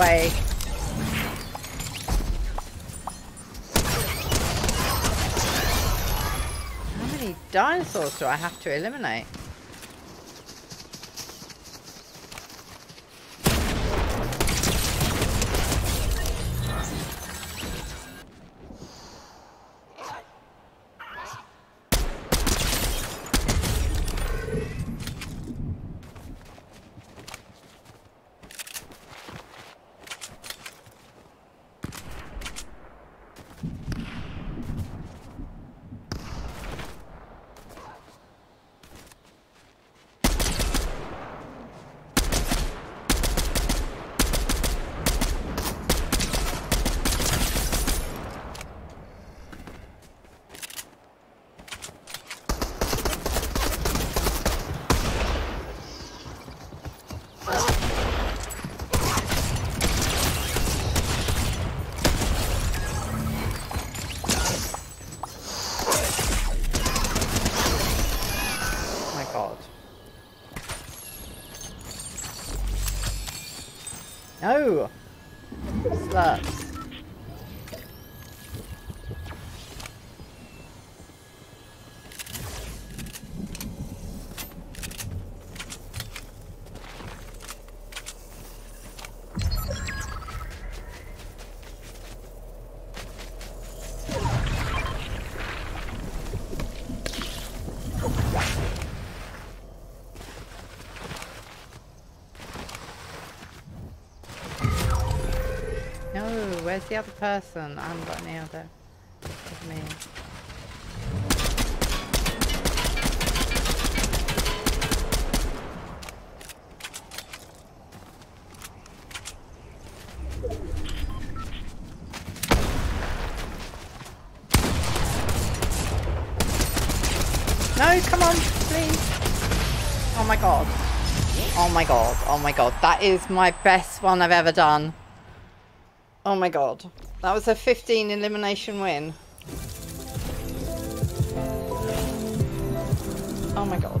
away. How many dinosaurs do I have to eliminate? No! Sluts. Where's the other person? I haven't got any other with me. No, come on, please. Oh my god. Oh my god. Oh my god. That is my best one I've ever done. Oh my god, that was a 15 elimination win. Oh my god.